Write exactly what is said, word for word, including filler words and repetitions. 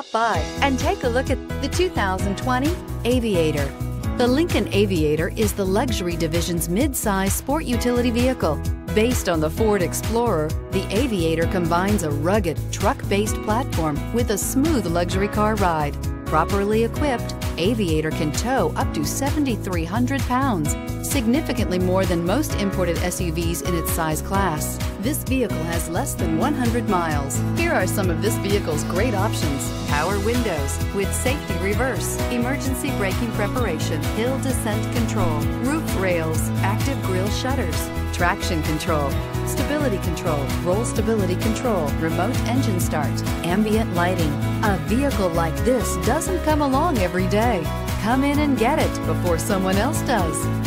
Stop by and take a look at the two thousand twenty Aviator. The Lincoln Aviator is the luxury division's mid-size sport utility vehicle. Based on the Ford Explorer, the Aviator combines a rugged, truck-based platform with a smooth luxury car ride. Properly equipped, Aviator can tow up to seven thousand three hundred pounds, significantly more than most imported S U Vs in its size class. This vehicle has less than one hundred miles. Here are some of this vehicle's great options: power windows with safety reverse, emergency braking preparation, hill descent control, roof rails, active grille shutters, traction control, stability control, roll stability control, remote engine start, ambient lighting. A vehicle like this doesn't come along every day. Come in and get it before someone else does.